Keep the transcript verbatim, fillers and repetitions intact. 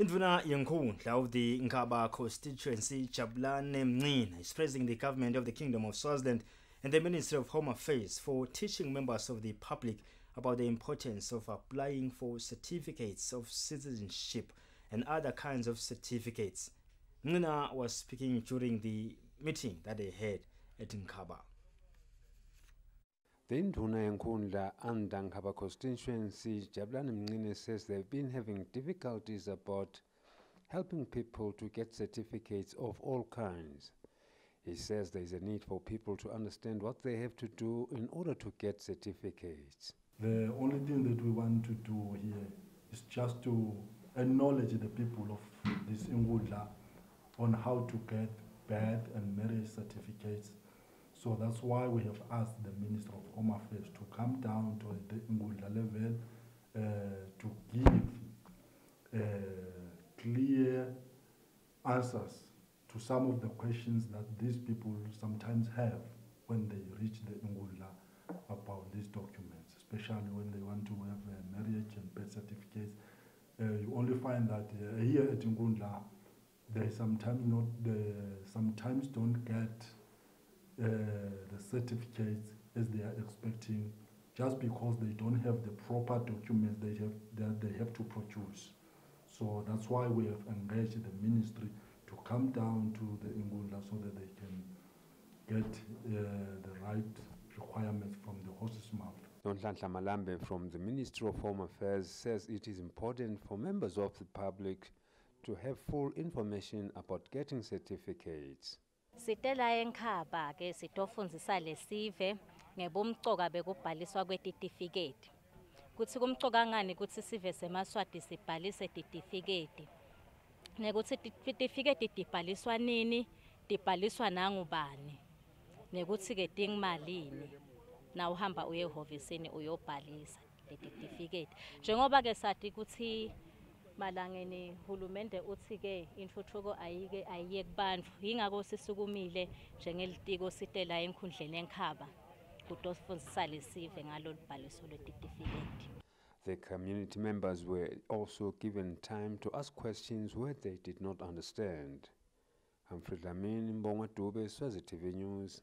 Indvuna Yenkhundla of the Nkhaba constituency, Jabulani Mncina, is praising the government of the Kingdom of Swaziland and the Ministry of Home Affairs for teaching members of the public about the importance of applying for certificates of citizenship and other kinds of certificates. Mncina was speaking during the meeting that they had at Nkhaba. The Indvuna Yenkhundla and Nkhaba constituency, Jabulani Mncina, says they've been having difficulties about helping people to get certificates of all kinds. He says there is a need for people to understand what they have to do in order to get certificates. The only thing that we want to do here is just to acknowledge the people of this Ingula on how to get birth and marriage certificates. So that's why we have asked the Minister of Home Affairs to come down to the Ingula level uh, to give uh, clear answers to some of the questions that these people sometimes have when they reach the Ingula about these documents, especially when they want to have a marriage and birth certificates. Uh, you only find that uh, here at Ingula, they sometimes not, they sometimes don't get Uh, the certificates as they are expecting, just because they don't have the proper documents they have, that they have to produce. So that's why we have engaged the ministry to come down to the Ingula so that they can get uh, the right requirements from the horse's mouth. Nonhlanhla Malambe from the Ministry of Home Affairs says it is important for members of the public to have full information about getting certificates. Sitela eNkhaba ke sitofundisa lesive ngebumcoka bekubhaliswa kwetifiketi. Kutsi kumcoka ngani kutsi sive semaswati sibhalise tifiketi. Nekutsi tifiketi tibhaliswa nini, tibhaliswa nangubani. Nekutsi ke tingimalini. Na uhamba uye ehovisini uyobhalisa tifiketi. Njengoba ke sathi kutsi Malangeni hulumende utsike intfuthuko ayike ayiye kubantfu ingakho sisukumile njengelitiko sitela eNkhundleni eNkhaba kutofundisa lesive ngalolibhaliso letifiketi. The community members were also given time to ask questions where they did not understand. I'm Fridah Mbongodube, Eswatini T V News.